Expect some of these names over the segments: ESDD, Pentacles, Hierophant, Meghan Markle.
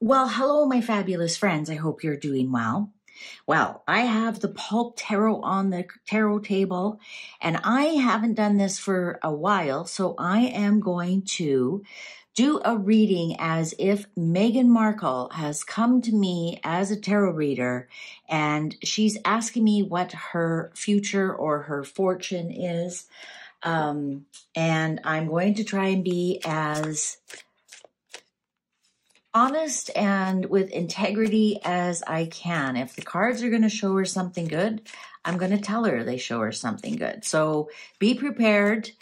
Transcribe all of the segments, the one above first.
Well, hello, my fabulous friends. I hope you're doing well. Well, I have the Pulp Tarot on the tarot table, and I haven't done this for a while, so I am going to do a reading as if Meghan Markle has come to me as a tarot reader, and she's asking me what her future or her fortune is, and I'm going to try and be as honest and with integrity as I can. If the cards are going to show her something good, I'm going to tell her they show her something good. So be prepared.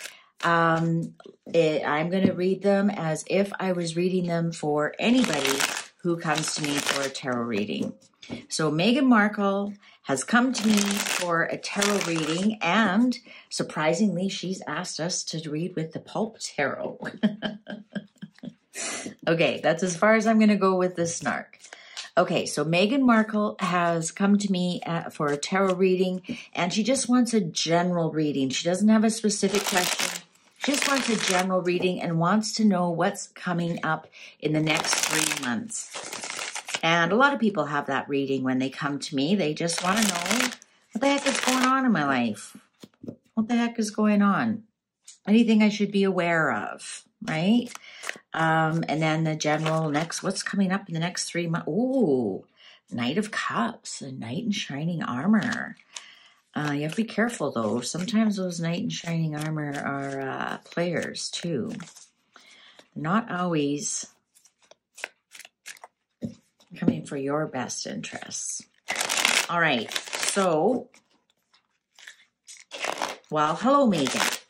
I'm going to read them as if I was reading them for anybody who comes to me for a tarot reading. So Meghan Markle has come to me for a tarot reading, and surprisingly, she's asked us to read with the Pulp Tarot. Okay, that's as far as I'm going to go with this snark. Okay, so Meghan Markle has come to me for a tarot reading, and she just wants a general reading. She doesn't have a specific question. She just wants a general reading and wants to know what's coming up in the next 3 months. And a lot of people have that reading when they come to me. They just want to know, what the heck is going on in my life? What the heck is going on? Anything I should be aware of, right? And then the general next, what's coming up in the next 3 months? Ooh, Knight of Cups, a knight in shining armor. You have to be careful, though. Sometimes those knight in shining armor are players, too. Not always coming for your best interests. All right, so, well, hello, Meghan.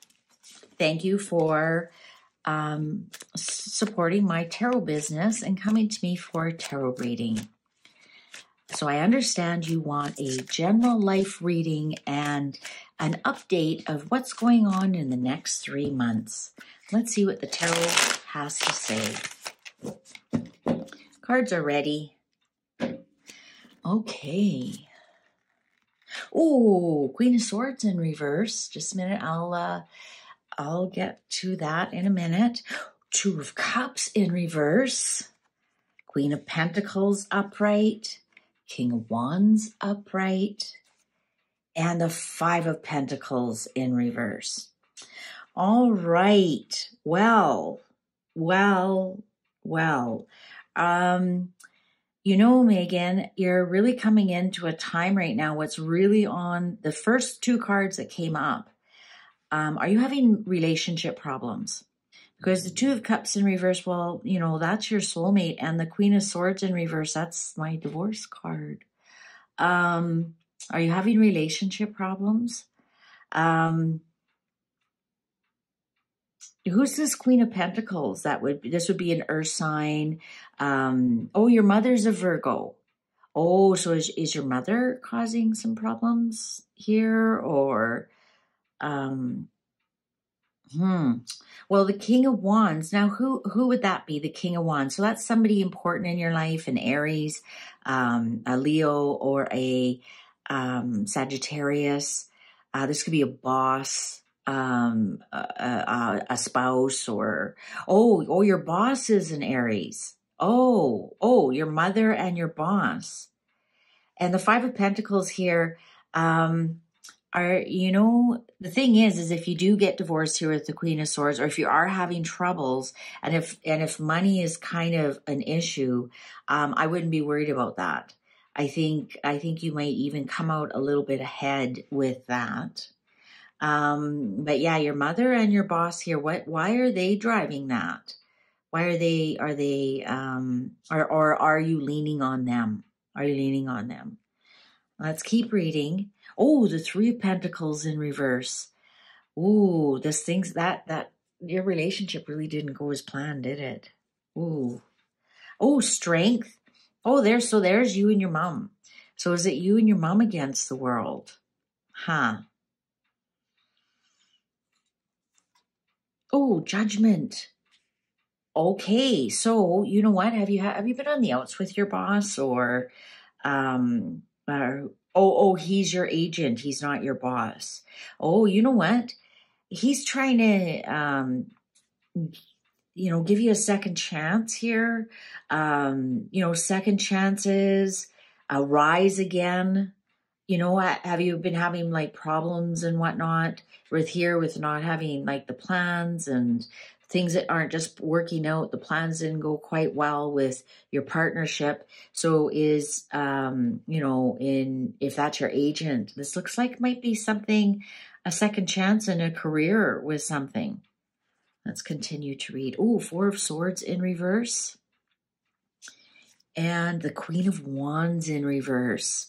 Thank you for supporting my tarot business and coming to me for a tarot reading. So I understand you want a general life reading and an update of what's going on in the next 3 months. Let's see what the tarot has to say. Cards are ready. Okay. Oh, Queen of Swords in reverse. Just a minute. I'll get to that in a minute. Two of Cups in reverse. Queen of Pentacles upright. King of Wands upright. And the Five of Pentacles in reverse. All right. Well. You know, Meghan, you're really coming into a time right now. What's really on the first two cards that came up. Are you having relationship problems? Because the Two of Cups in reverse, well, you know, that's your soulmate. And the Queen of Swords in reverse, that's my divorce card. Are you having relationship problems? Who's this Queen of Pentacles? This would be an earth sign. Oh, your mother's a Virgo. Oh, so is your mother causing some problems here, or... Well, the King of Wands. Now, who would that be? The King of Wands. So that's somebody important in your life, an Aries, a Leo, or a Sagittarius. This could be a boss, a spouse, or oh, your boss is an Aries. Oh, your mother and your boss, and the Five of Pentacles here. You know, the thing is if you do get divorced here with the Queen of Swords, or if you are having troubles, and if money is kind of an issue, I wouldn't be worried about that. I think you might even come out a little bit ahead with that. But yeah, your mother and your boss here, why are they driving that? Why are they, or are you leaning on them? Are you leaning on them? Let's keep reading. Oh, the Three of Pentacles in reverse. Ooh, this thing's that your relationship really didn't go as planned, did it? Ooh. Oh, strength. Oh, there's you and your mom. So is it you and your mom against the world? Huh. Oh, judgment. Okay, so you know what? Have you been on the outs with your boss, or oh, he's your agent. He's not your boss. Oh, you know what? He's trying to give you a second chance here, second chances, rise again. Have you been having like problems and whatnot with not having like the plans and things that aren't just working out? The plans didn't go quite well with your partnership. So is, if that's your agent, this looks like might be something, a second chance in a career with something. Let's continue to read. Oh, Four of Swords in reverse. And the Queen of Wands in reverse.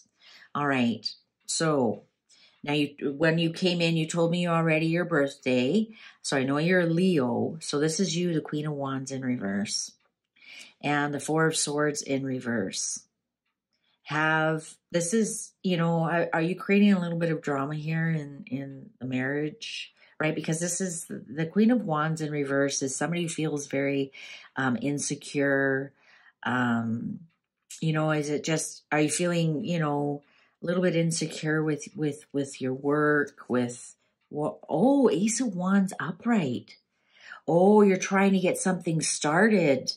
All right. So now when you came in, you told me already your birthday. So I know you're a Leo. So this is you, the Queen of Wands in reverse. And the Four of Swords in reverse. This is, are you creating a little bit of drama here in the marriage? Right? Because this is the Queen of Wands in reverse is somebody who feels very insecure. Is it just, are you feeling, a little bit insecure with your work, oh, Ace of Wands upright. Oh, you're trying to get something started.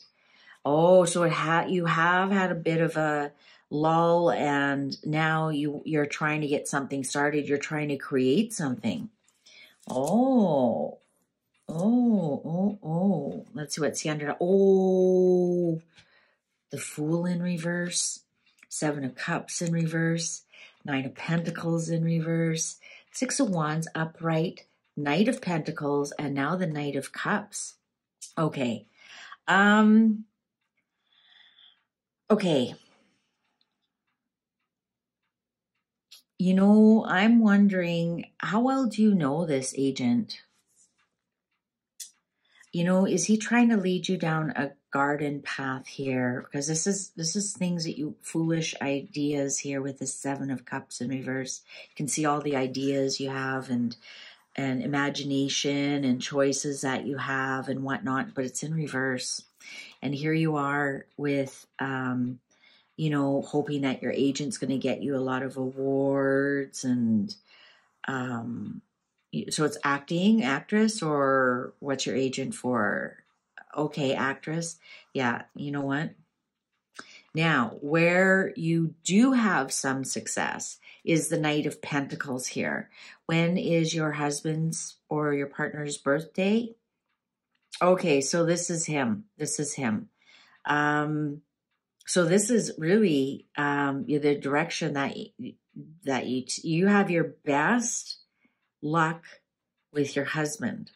Oh, so you have had a bit of a lull and now you're trying to get something started. You're trying to create something. Oh. Let's see what's under. Oh, the Fool in reverse, Seven of Cups in reverse, Nine of Pentacles in reverse, Six of Wands upright, Knight of Pentacles, and now the Knight of Cups. Okay. Okay. I'm wondering, how well do you know this agent? Is he trying to lead you down a garden path here? Because this is things that you, foolish ideas here with the Seven of Cups in reverse. You can see all the ideas you have and imagination and choices that you have and whatnot, but it's in reverse. And here you are with, hoping that your agent's going to get you a lot of awards and, so it's acting, actress, or what's your agent for? Okay, actress. Yeah, you know what? Now, where you do have some success is the Knight of Pentacles here. When is your husband's or your partner's birthday? Okay, so this is him. This is him. So this is really the direction that you have your best luck with your husband.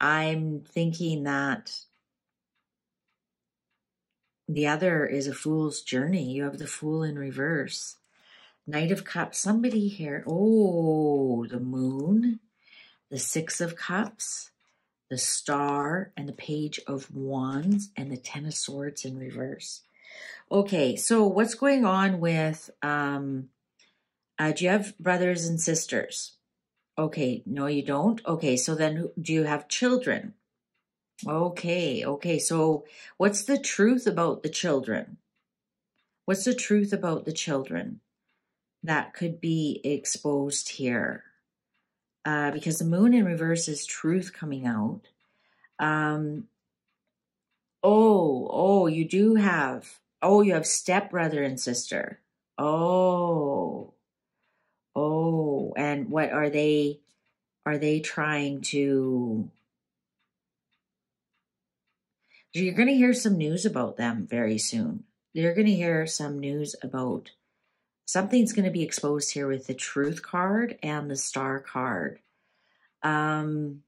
I'm thinking that the other is a fool's journey. You have the Fool in reverse. Knight of Cups, somebody here. Oh, the Moon, the Six of Cups, the Star, and the Page of Wands, and the Ten of Swords in reverse. Okay, so what's going on with, do you have brothers and sisters? Okay, no, you don't. Okay, so then do you have children? Okay, so what's the truth about the children? What's the truth about the children that could be exposed here? Because the Moon in reverse is truth coming out. You do have, you have stepbrother and sister. Oh, and what are they? Are they trying to? You're going to hear some news about them very soon. You're going to hear some news about something's going to be exposed here with the Truth card and the Star card. And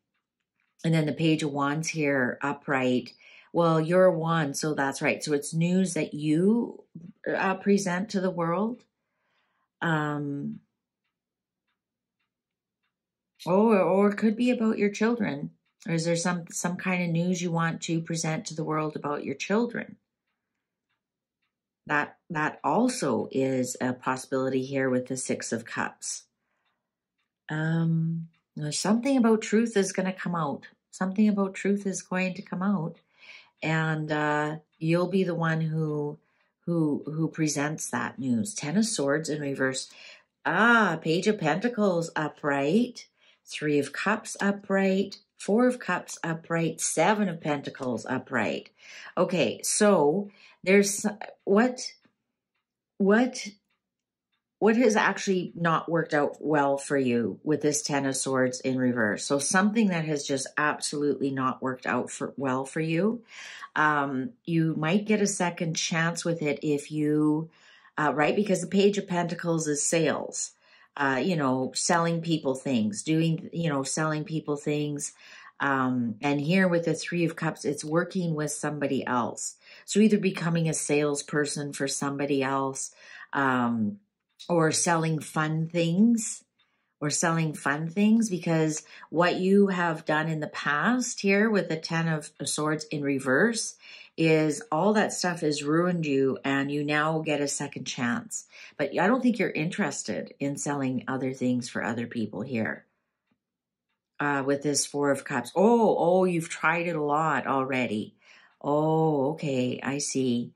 then the Page of Wands here upright. Well, you're a wand, so that's right. So it's news that you present to the world. Or it could be about your children. Or is there some kind of news you want to present to the world about your children? That also is a possibility here with the Six of Cups. There's something about truth is going to come out. Something about truth is going to come out. And you'll be the one who presents that news. Ten of Swords in reverse. Page of Pentacles upright. Three of Cups upright. Four of Cups upright, Seven of Pentacles upright. Okay, so there's what has actually not worked out well for you with this Ten of Swords in reverse. So something that has just absolutely not worked out well for you. You might get a second chance with it if you, right? Because the Page of Pentacles is sales. You know, selling people things, doing, you know, selling people things. And here with the Three of Cups, it's working with somebody else. So either becoming a salesperson for somebody else, or selling fun things, because what you have done in the past here with the Ten of Swords in reverse is all that stuff has ruined you, and you now get a second chance. But I don't think you're interested in selling other things for other people here with this Four of Cups. Oh, you've tried it a lot already. Oh, okay, I see.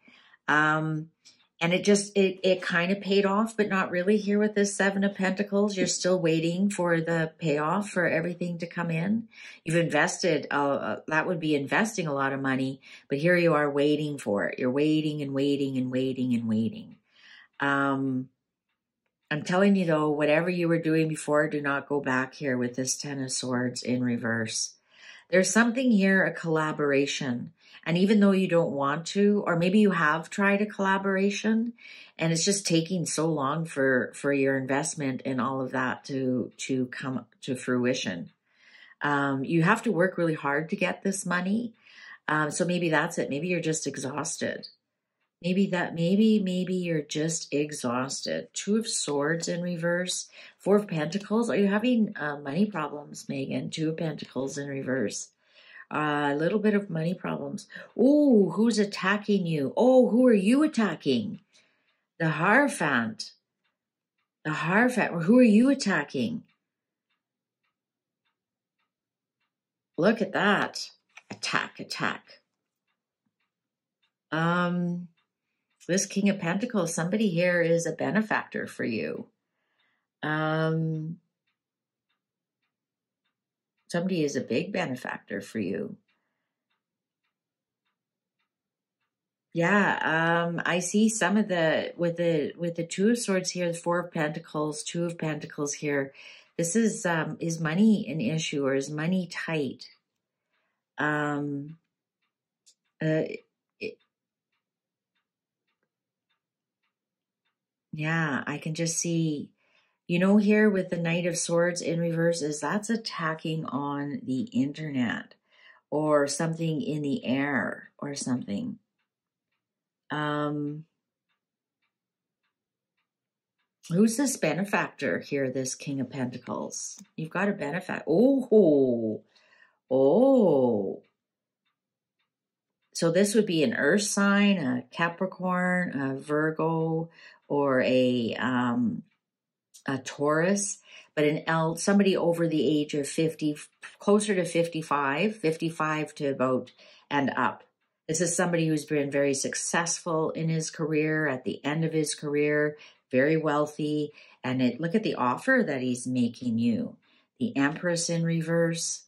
And it just, it kind of paid off, but not really here with this Seven of Pentacles. You're still waiting for the payoff for everything to come in. You've invested, that would be investing a lot of money, but here you are waiting for it. You're waiting and waiting and waiting and waiting. I'm telling you though, whatever you were doing before, do not go back here with this Ten of Swords in reverse. There's something here, a collaboration. And even though you don't want to, or maybe you have tried a collaboration and it's just taking so long for your investment and all of that to come to fruition. You have to work really hard to get this money. So maybe that's it. Maybe you're just exhausted. Maybe you're just exhausted. Two of Swords in reverse, Four of Pentacles. Are you having money problems, Meghan? Two of Pentacles in reverse. A little bit of money problems. Oh, who's attacking you? Oh, who are you attacking? The Hierophant. The Hierophant. Who are you attacking? Look at that. Attack, attack. This King of Pentacles, somebody here is a benefactor for you. Somebody is a big benefactor for you. Yeah, I see some of the with the Two of Swords here, the Four of Pentacles, Two of Pentacles here. This is money an issue, or is money tight? Yeah, I can just see. You know, here with the Knight of Swords in reverse is that's attacking on the internet or something in the air or something. Who's this benefactor here, this King of Pentacles? You've got a benefactor. Oh. So this would be an earth sign, a Capricorn, a Virgo, or a Taurus, but somebody over the age of 50, closer to 55 to about and up. This is somebody who's been very successful in his career, at the end of his career, very wealthy. And look at the offer that he's making you. The Empress in reverse.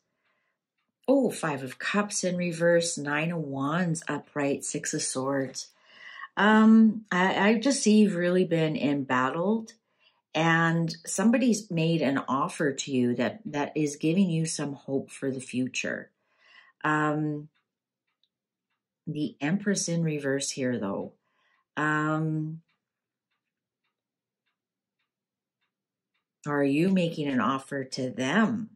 Oh, Five of Cups in reverse, Nine of Wands upright, Six of Swords. I just see you've really been embattled. And somebody's made an offer to you that is giving you some hope for the future. The Empress in reverse here, though. Are you making an offer to them?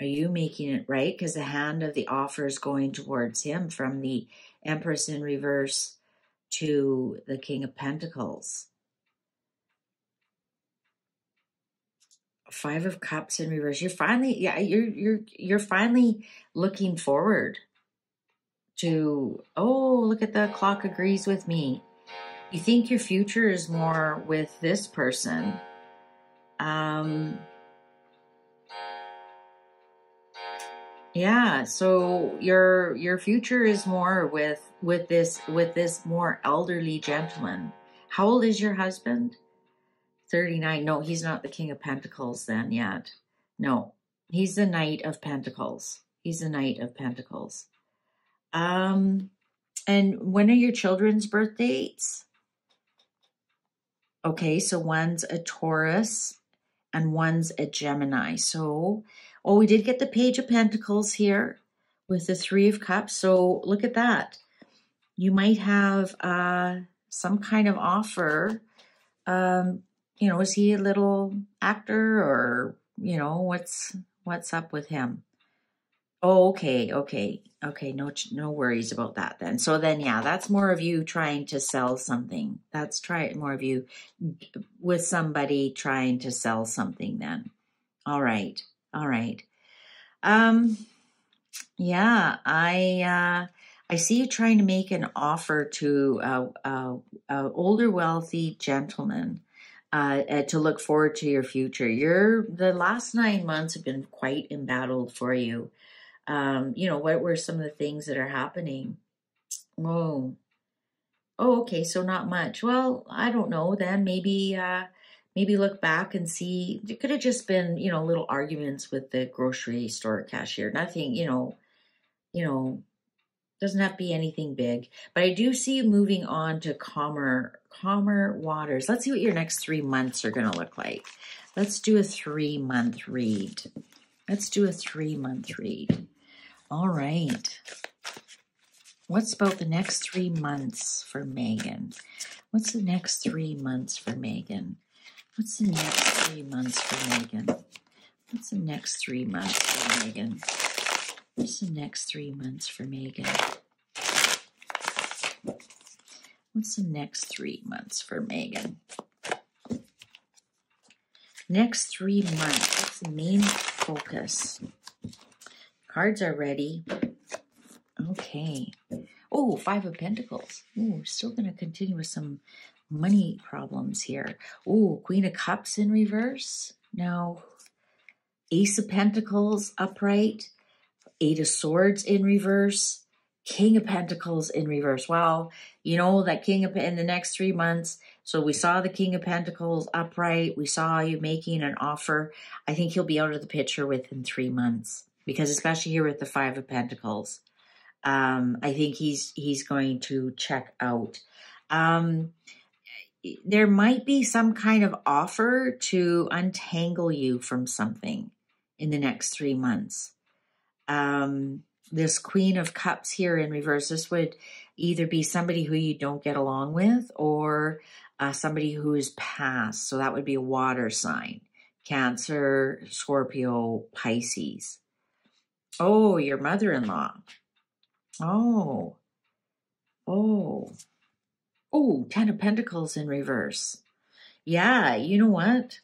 Are you making it right? Because the hand of the offer is going towards him from the Empress in reverse to the King of Pentacles. Five of Cups in reverse. You're finally, you're finally looking forward to. Oh, look at the clock agrees with me. You think your future is more with this person. Yeah. So your future is more with this more elderly gentleman. How old is your husband? 39. No, he's not the King of Pentacles then yet. No, He's the Knight of Pentacles. He's the Knight of Pentacles. And when are your children's birth dates? Okay, so one's a Taurus and one's a Gemini. So, oh, we did get the Page of Pentacles here with the Three of Cups. So look at that. You might have some kind of offer. You know, is he a little actor, or, you know, what's up with him? Oh, okay, okay, okay. No worries about that then. So then, yeah, that's more of you trying to sell something. That's more of you with somebody trying to sell something then. All right, all right. Yeah, I see you trying to make an offer to an older, wealthy gentleman to look forward to your future. The last 9 months have been quite embattled for you. You know, what were some of the things that are happening? Oh, okay, so not much. Well, I don't know then. Maybe maybe look back and see. It could have just been, you know, little arguments with the grocery store cashier. Nothing, you know, doesn't have to be anything big. But I do see you moving on to calmer waters. Let's see what your next 3 months are going to look like. Let's do a 3-month read. Let's do a 3-month read. All right. What's about the next 3 months for Meghan? What's the next 3 months for Meghan? What's the next 3 months for Meghan? What's the next 3 months for Meghan? What's the next 3 months for Meghan? What's the next 3 months for Meghan? Next 3 months. That's the main focus. Cards are ready. Okay. Oh, Five of Pentacles. Ooh, still going to continue with some money problems here. Ooh, Queen of Cups in reverse. Now, Ace of Pentacles upright. Eight of Swords in reverse. King of Pentacles in reverse. Well, you know, that King of in the next 3 months. So we saw the King of Pentacles upright. We saw you making an offer. I think he'll be out of the picture within 3 months, because especially here with the Five of Pentacles, I think he's going to check out. There might be some kind of offer to untangle you from something in the next 3 months. This Queen of Cups here in reverse, this would either be somebody who you don't get along with, or somebody who is past. So that would be a water sign, Cancer, Scorpio, Pisces. Oh, your mother-in-law. Oh, Ten of Pentacles in reverse. Yeah, you know what?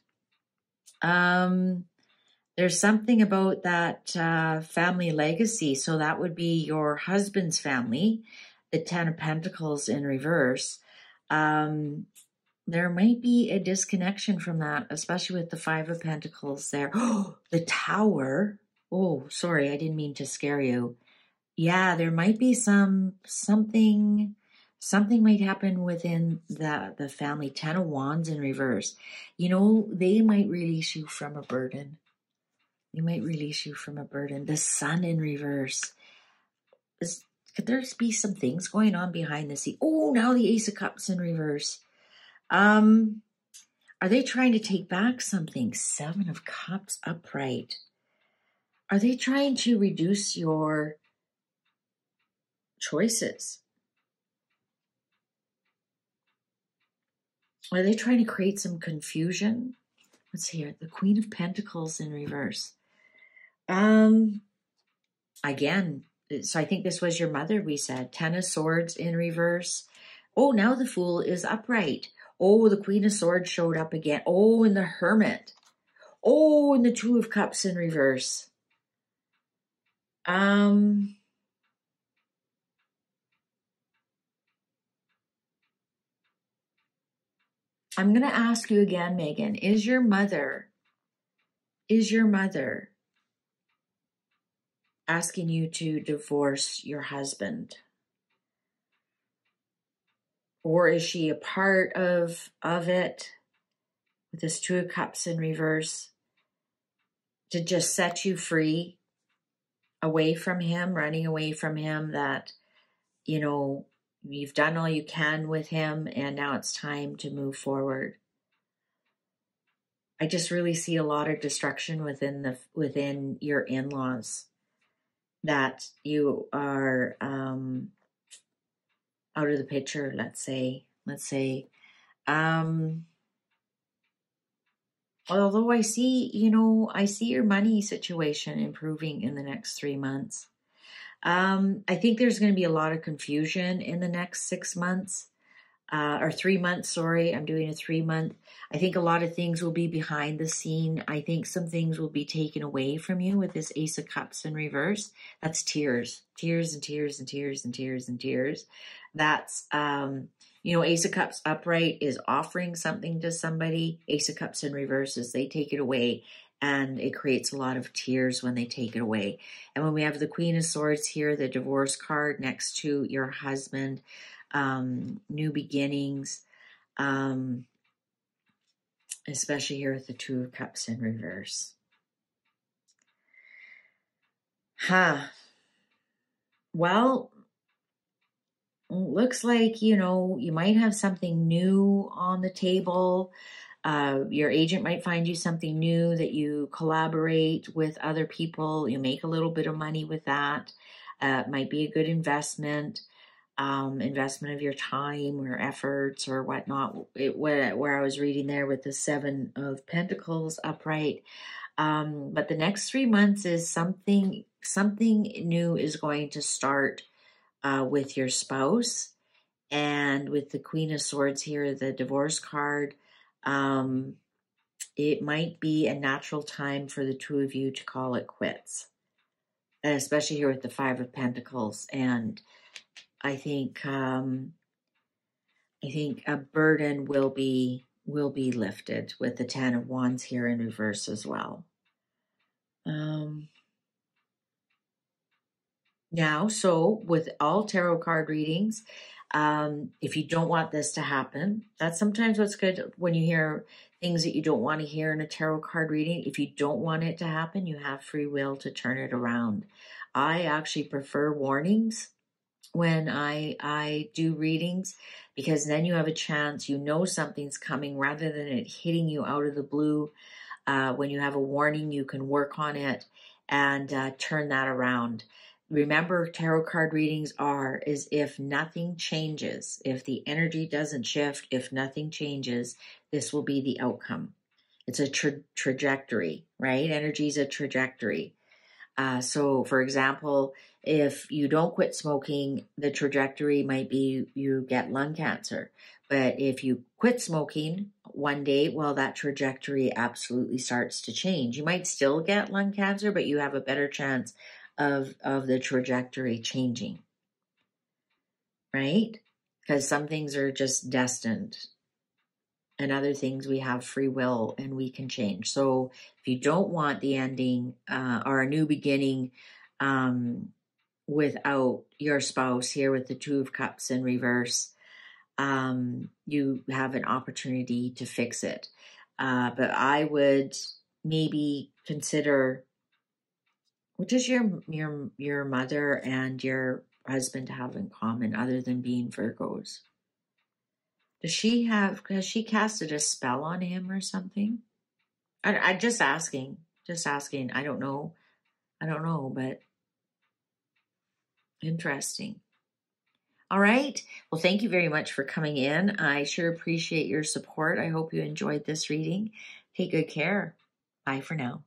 There's something about that family legacy. So that would be your husband's family, the Ten of Pentacles in reverse. There might be a disconnection from that, especially with the Five of Pentacles there. Oh, the Tower. Oh, sorry, I didn't mean to scare you. Yeah, there might be something might happen within the family. Ten of Wands in reverse. You know, they might release you from a burden. They might release you from a burden. The Sun in reverse. Could there be some things going on behind the scene? Oh, now the Ace of Cups in reverse. Are they trying to take back something? Seven of Cups upright. Are they trying to reduce your choices? Are they trying to create some confusion? Let's hear the Queen of Pentacles in reverse. Again, so I think this was your mother, we said. Ten of Swords in reverse. Oh, now the Fool is upright. Oh, the Queen of Swords showed up again. Oh, and the Hermit. Oh, and the Two of Cups in reverse. I'm going to ask you again, Meghan, is your mother asking you to divorce your husband? Or is she a part of it with this Two of Cups in reverse? to just set you free away from him, running away from him, that, you know, you've done all you can with him and now it's time to move forward. I just really see a lot of destruction within your in-laws, that you are out of the picture, let's say. Although I see, you know, I see your money situation improving in the next 3 months. I think there's going to be a lot of confusion in the next 6 months, or 3 months, sorry. I'm doing a 3 month. I think a lot of things will be behind the scene. I think some things will be taken away from you with this Ace of Cups in reverse. That's tears, tears and tears and tears and tears and tears. That's, you know, Ace of Cups upright is offering something to somebody. Ace of Cups in reverse is they take it away, and it creates a lot of tears when they take it away. And when we have the Queen of Swords here, the divorce card next to your husband, new beginnings, especially here with the Two of Cups in reverse. Huh. Well, looks like, you know, you might have something new on the table. Your agent might find you something new that you collaborate with other people. You make a little bit of money with that. It might be a good investment, investment of your time or efforts or whatnot. Where I was reading there with the Seven of Pentacles upright. But the next 3 months is something new is going to start with your spouse. And with the Queen of Swords here, the divorce card, it might be a natural time for the two of you to call it quits, and especially here with the Five of Pentacles. And I think a burden will be lifted with the Ten of Wands here in reverse as well. Now, so with all tarot card readings, if you don't want this to happen, that's sometimes what's good when you hear things that you don't want to hear in a tarot card reading. If you don't want it to happen, you have free will to turn it around. I actually prefer warnings when I do readings, because then you have a chance, you know something's coming rather than it hitting you out of the blue. When you have a warning, you can work on it and turn that around. Remember, tarot card readings is if nothing changes, if the energy doesn't shift, if nothing changes, this will be the outcome. It's a trajectory, right? Energy is a trajectory. So for example, if you don't quit smoking, the trajectory might be you get lung cancer. But if you quit smoking one day, well, that trajectory absolutely starts to change. You might still get lung cancer, but you have a better chance of the trajectory changing, right? Because some things are just destined, and other things we have free will and we can change. So if you don't want the ending or a new beginning without your spouse here with the Two of Cups in reverse, you have an opportunity to fix it. But I would maybe consider, does your mother and your husband have in common other than being Virgos? Has she casted a spell on him or something? I'm just asking. I don't know, but interesting. All right. Well, thank you very much for coming in. I sure appreciate your support. I hope you enjoyed this reading. Take good care. Bye for now.